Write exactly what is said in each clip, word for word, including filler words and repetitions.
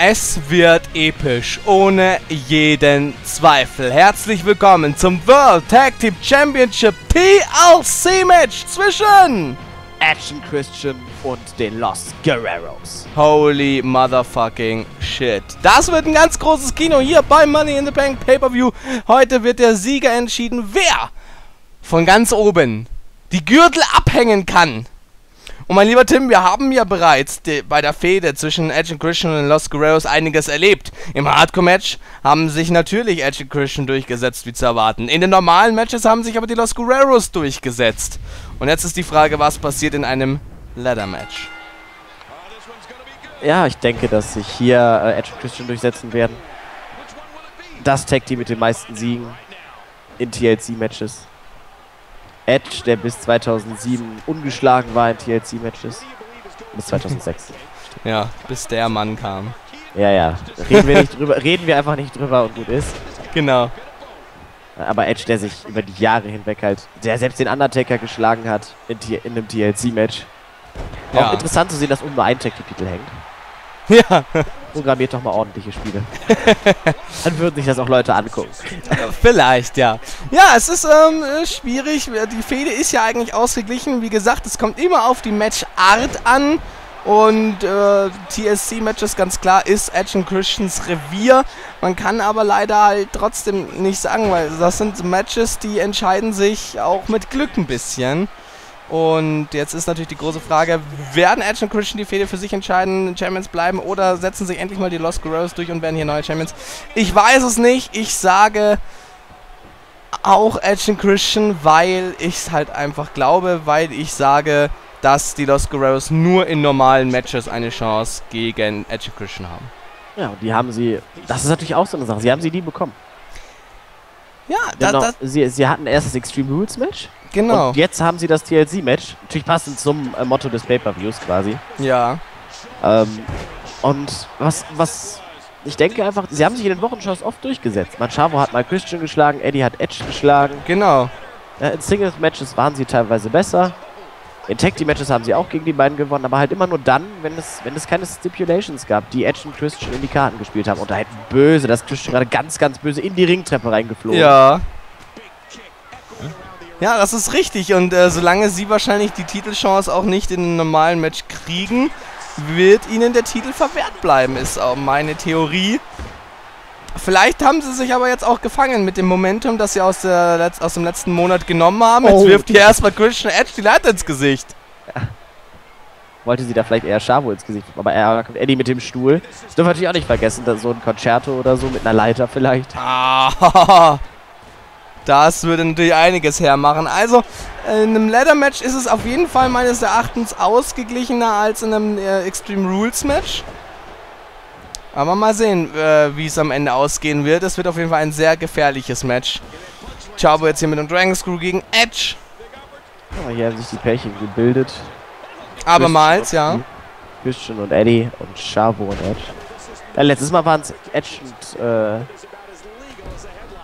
Es wird episch, ohne jeden Zweifel. Herzlich willkommen zum World Tag Team Championship T L C Match zwischen Action Christian und den Los Guerreros. Holy motherfucking shit. Das wird ein ganz großes Kino hier bei Money in the Bank Pay-Per-View. Heute wird der Sieger entschieden, wer von ganz oben die Gürtel abhängen kann. Und mein lieber Tim, wir haben ja bereits bei der Fehde zwischen Edge und Christian und Los Guerreros einiges erlebt. Im Hardcore-Match haben sich natürlich Edge und Christian durchgesetzt, wie zu erwarten. In den normalen Matches haben sich aber die Los Guerreros durchgesetzt. Und jetzt ist die Frage, was passiert in einem Ladder-Match? Ja, ich denke, dass sich hier äh, Edge und Christian durchsetzen werden. Das Tag-Team mit den meisten Siegen in T L C-Matches. Edge, der bis zweitausendsieben ungeschlagen war in T L C-Matches. Bis zweitausendsechs. Ja, bis der Mann kam. Ja, ja. Reden wir nicht drüber, reden wir einfach nicht drüber und gut ist. Genau. Aber Edge, der sich über die Jahre hinweg halt, der selbst den Undertaker geschlagen hat in, in einem T L C-Match. Ja. Auch interessant zu sehen, dass oben nur ein Tag-Titel hängt. Ja. Programmiert doch mal ordentliche Spiele. Dann würden sich das auch Leute angucken. Vielleicht, ja. Ja, es ist ähm, schwierig. Die Fehde ist ja eigentlich ausgeglichen. Wie gesagt, es kommt immer auf die Matchart an. Und äh, T S C-Matches, ganz klar, ist Edge und Christians Revier. Man kann aber leider halt trotzdem nicht sagen, weil das sind Matches, die entscheiden sich auch mit Glück ein bisschen. Und jetzt ist natürlich die große Frage, werden Edge und Christian die Fehde für sich entscheiden, Champions bleiben, oder setzen sich endlich mal die Los Guerreros durch und werden hier neue Champions? Ich weiß es nicht, ich sage auch Edge und Christian, weil ich es halt einfach glaube, weil ich sage, dass die Los Guerreros nur in normalen Matches eine Chance gegen Edge und Christian haben. Ja, und die haben sie, das ist natürlich auch so eine Sache, sie haben sie nie bekommen. Ja, das, noch, das sie, sie hatten erst das Extreme Rules Match. Genau. Und jetzt haben sie das T L C-Match. Natürlich passend zum äh, Motto des Pay-Per-Views quasi. Ja. Ähm, und was, was... Ich denke einfach, sie haben sich in den Wochenshows oft durchgesetzt. Manchavo hat mal Christian geschlagen, Eddie hat Edge geschlagen. Genau. Ja, in Singles-Matches waren sie teilweise besser. In Tag-Team-Matches haben sie auch gegen die beiden gewonnen, aber halt immer nur dann, wenn es, wenn es keine Stipulations gab, die Edge und Christian in die Karten gespielt haben. Und da hätten böse, das Christian gerade ganz, ganz böse in die Ringtreppe reingeflogen. Ja. Ja, das ist richtig, und äh, solange sie wahrscheinlich die Titelchance auch nicht in einem normalen Match kriegen, wird ihnen der Titel verwehrt bleiben, ist auch meine Theorie. Vielleicht haben sie sich aber jetzt auch gefangen mit dem Momentum, das sie aus, der aus dem letzten Monat genommen haben. Jetzt oh, wirft hier erstmal Christian Edge die Leiter ins Gesicht. Ja. Wollte sie da vielleicht eher Schavo ins Gesicht, aber er kommt Eddie mit dem Stuhl. Das dürfen wir natürlich auch nicht vergessen, dass so ein Concerto oder so mit einer Leiter vielleicht. Ah, das würde natürlich einiges hermachen. Also, in einem Ladder-Match ist es auf jeden Fall meines Erachtens ausgeglichener als in einem äh, Extreme Rules-Match. Aber mal sehen, äh, wie es am Ende ausgehen wird. Es wird auf jeden Fall ein sehr gefährliches Match. Chavo jetzt hier mit dem Dragon Screw gegen Edge. Oh, hier haben sich die Pärchen gebildet. Abermals, ja. Christian und Eddie und Chavo und Edge. Ja, letztes Mal waren es Edge und... Äh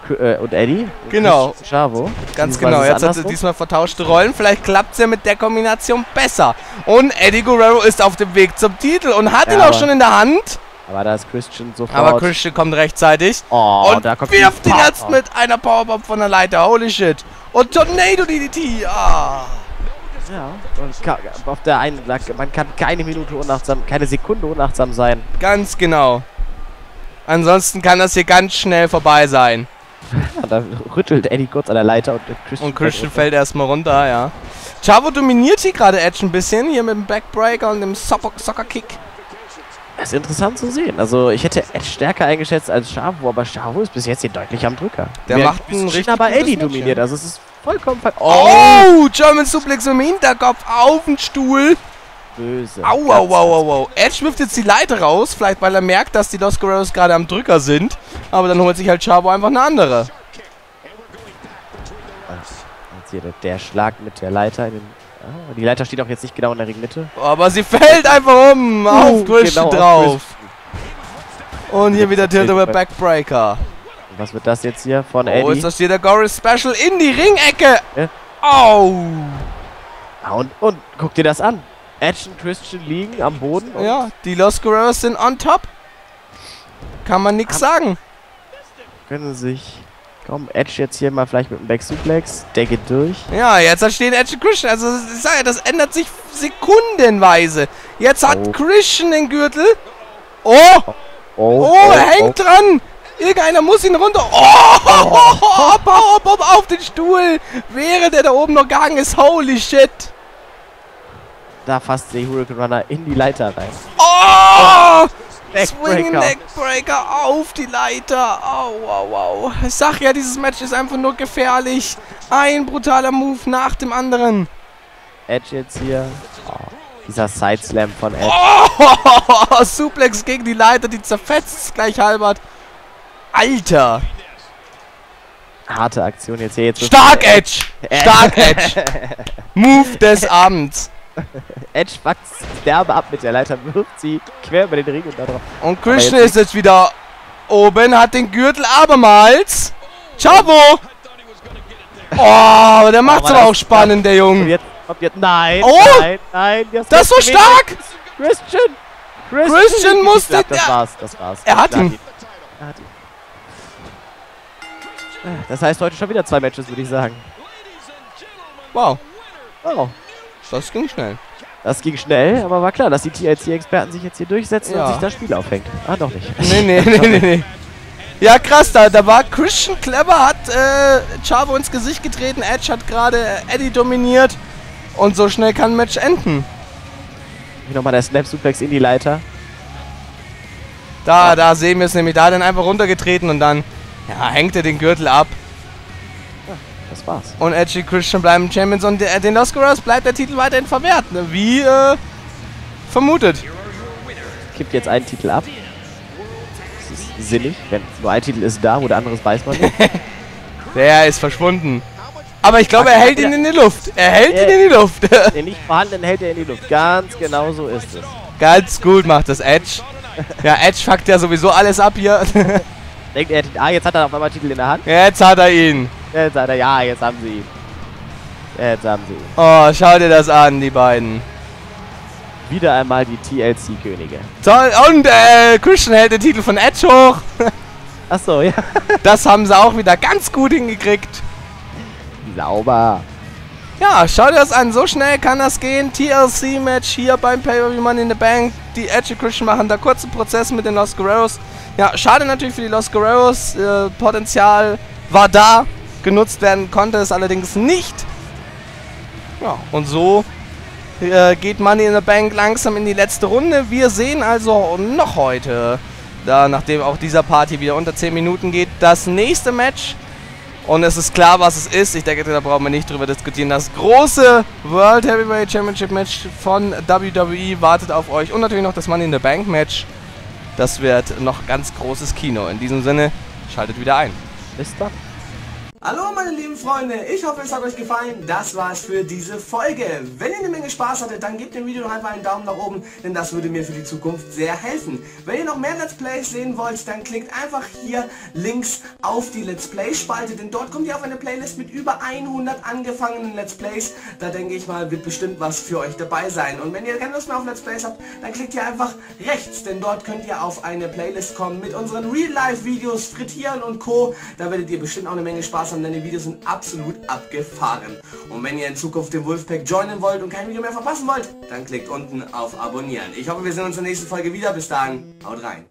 und Eddie. Genau. Chavo. Ganz diesmal genau. Jetzt hat sie diesmal vertauschte Rollen. Vielleicht klappt es ja mit der Kombination besser. Und Eddie Guerrero ist auf dem Weg zum Titel und hat ja, ihn auch schon in der Hand. Aber da ist Christian sofort. Aber Christian kommt rechtzeitig. Oh, und da kommt wirft ihn jetzt mit einer Powerbomb von der Leiter. Holy shit. Und Tornado D D T. Ah. Ja. Und kann, auf der einen, man kann keine Minute unachtsam, keine Sekunde unachtsam sein. Ganz genau. Ansonsten kann das hier ganz schnell vorbei sein. Da rüttelt Eddie kurz an der Leiter und Christian, und Christian fällt erstmal runter, ja. Chavo dominiert hier gerade Edge ein bisschen, hier mit dem Backbreaker und dem Soccer-Kick. Das ist interessant zu sehen. Also ich hätte Edge stärker eingeschätzt als Chavo, aber Chavo ist bis jetzt hier deutlich am Drücker. Der Wir macht einen richtig. Aber Eddie dominiert, also es ist vollkommen... Oh, oh, German Suplex im Hinterkopf auf den Stuhl. Böse. Au, au, au, au, au. Edge wirft jetzt die Leiter raus, vielleicht weil er merkt, dass die Los Guerreros gerade am Drücker sind. Aber dann holt sich halt Chavo einfach eine andere. Jetzt hier der Schlag mit der Leiter. In den ah, die Leiter steht auch jetzt nicht genau in der Ringmitte. Aber sie fällt einfach um. Auf uh, Christian genau drauf. Auf Und hier wieder Tilt über Backbreaker. Und was wird das jetzt hier von oh, Eddie? Oh, ist das hier der Goris Special in die Ringecke? Ja. Au. Und, und guck dir das an. Edge und Christian liegen am Boden. Und ja, die Los Guerreros sind on top. Kann man nichts sagen. Können sie sich... Komm, Edge jetzt hier mal vielleicht mit dem Back-Suplex. Der geht durch. Ja, jetzt hat stehen Edge und Christian. Also, ich sage ja, das ändert sich sekundenweise. Jetzt hat oh. Christian den Gürtel. Oh! Oh, oh, oh hängt oh. dran! Irgendeiner muss ihn runter. Oh! Hopp, hopp, hopp, hopp, auf den Stuhl! Während er da oben noch gegangen ist. Holy shit! Da fasst der Hurricane Runner in die Leiter rein. Oh! Swing Neckbreaker auf die Leiter. Au, au, au. Ich sag ja, dieses Match ist einfach nur gefährlich. Ein brutaler Move nach dem anderen. Edge jetzt hier. Oh, dieser Sideslam von Edge. Oh, Suplex gegen die Leiter, die zerfetzt gleich halbert. Alter. Harte Aktion jetzt hier. Jetzt Stark Edge. Edge. Stark Edge. Move des Abends. Edge wachst derbe ab mit der Leiter, wirft sie quer über den Ring und da drauf. Und Christian jetzt ist jetzt wieder oben, hat den Gürtel abermals. Chavo! Oh, der macht's aber auch spannend, der Junge. Jetzt, jetzt, nein, oh, nein, nein. Das, das war stark! Christian! Christian, Christian musste... Glaub, das war's, das war's. Er hat ihn. Er hat ihn. Das heißt, heute schon wieder zwei Matches, würde ich sagen. Wow. Wow. Das ging schnell. Das ging schnell, aber war klar, dass die T L C-Experten sich jetzt hier durchsetzen ja. und sich das Spiel aufhängt. Ah, doch nicht. Nee, nee, nee, nee, nee. Ja, krass, da, da war Christian clever, hat äh, Chavo ins Gesicht getreten, Edge hat gerade äh, Eddie dominiert und so schnell kann ein Match enden. Hier nochmal der Snap-Suplex in die Leiter. Da, ja. da sehen wir es nämlich, da hat er einfach runtergetreten und dann ja, hängt er den Gürtel ab. Das war's. Und Edge und Christian bleiben Champions und der, den Los Guerreros bleibt der Titel weiterhin verwehrt, ne? Wie äh, vermutet. Kippt jetzt einen Titel ab. Das ist sinnig, wenn nur ein Titel ist da, wo der andere weiß man nicht. Der ist verschwunden. Aber ich glaube, er hält ihn in die Luft. Er hält ihn in die Luft. Den nicht vorhandenen hält er in die Luft. Ganz genau so ist es. Ganz gut macht das Edge. Ja, Edge fuckt ja sowieso alles ab hier. Denkt er, ah, jetzt hat er auf einmal Titel in der Hand. Jetzt hat er ihn. Jetzt hat er, ja, jetzt haben sie ihn. Jetzt haben sie ihn. Oh, schau dir das an, die beiden. Wieder einmal die T L C-Könige. Toll, und äh, Christian hält den Titel von Edge hoch. Achso, ja. Das haben sie auch wieder ganz gut hingekriegt. Sauber. Ja, schau dir das an, so schnell kann das gehen. T L C-Match hier beim Pay-Per-View Money in the Bank. Die Edge und Christian machen da kurzen Prozess mit den Los Guerreros. Ja, schade natürlich für die Los Guerreros. Äh, Potenzial war da. Genutzt werden konnte es allerdings nicht. Ja, und so äh, geht Money in the Bank langsam in die letzte Runde. Wir sehen also noch heute, da nachdem auch dieser Party wieder unter zehn Minuten geht, das nächste Match. Und es ist klar, was es ist. Ich denke, da brauchen wir nicht drüber diskutieren. Das große World Heavyweight Championship Match von W W E wartet auf euch. Und natürlich noch das Money in the Bank Match. Das wird noch ganz großes Kino. In diesem Sinne, schaltet wieder ein. Bis dann. Hallo meine lieben Freunde, ich hoffe es hat euch gefallen, das war's für diese Folge. Wenn ihr eine Menge Spaß hattet, dann gebt dem Video doch einfach einen Daumen nach oben, denn das würde mir für die Zukunft sehr helfen. Wenn ihr noch mehr Let's Plays sehen wollt, dann klickt einfach hier links auf die Let's Play Spalte, denn dort kommt ihr auf eine Playlist mit über hundert angefangenen Let's Plays. Da denke ich mal, wird bestimmt was für euch dabei sein. Und wenn ihr keine Lust mehr auf Let's Plays habt, dann klickt ihr einfach rechts, denn dort könnt ihr auf eine Playlist kommen mit unseren Real-Life-Videos, Frittieren und Co. Da werdet ihr bestimmt auch eine Menge Spaß haben. Und deine Videos sind absolut abgefahren. Und wenn ihr in Zukunft den Wolfpack joinen wollt und kein Video mehr verpassen wollt, dann klickt unten auf Abonnieren. Ich hoffe, wir sehen uns in der nächsten Folge wieder. Bis dahin, haut rein.